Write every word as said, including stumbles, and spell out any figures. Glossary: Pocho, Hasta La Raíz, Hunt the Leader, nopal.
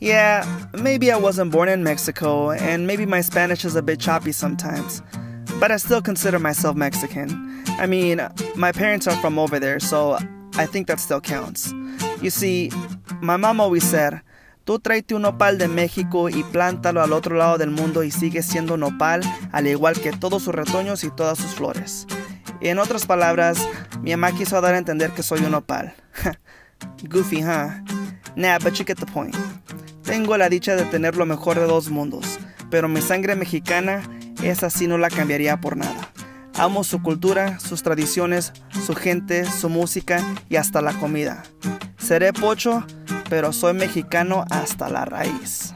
Yeah, maybe I wasn't born in Mexico, and maybe my Spanish is a bit choppy sometimes, but I still consider myself Mexican. I mean, my parents are from over there, so I think that still counts. You see, my mom always said, tú tráete un nopal de México y plántalo al otro lado del mundo y sigue siendo nopal, al igual que todos sus retoños y todas sus flores. Y en otras palabras, mi mamá quiso dar a entender que soy un nopal. Goofy, huh? Nah, but you get the point. Tengo la dicha de tener lo mejor de dos mundos, pero mi sangre mexicana, esa sí no la cambiaría por nada. Amo su cultura, sus tradiciones, su gente, su música y hasta la comida. Seré Pocho, pero soy mexicano hasta la raíz.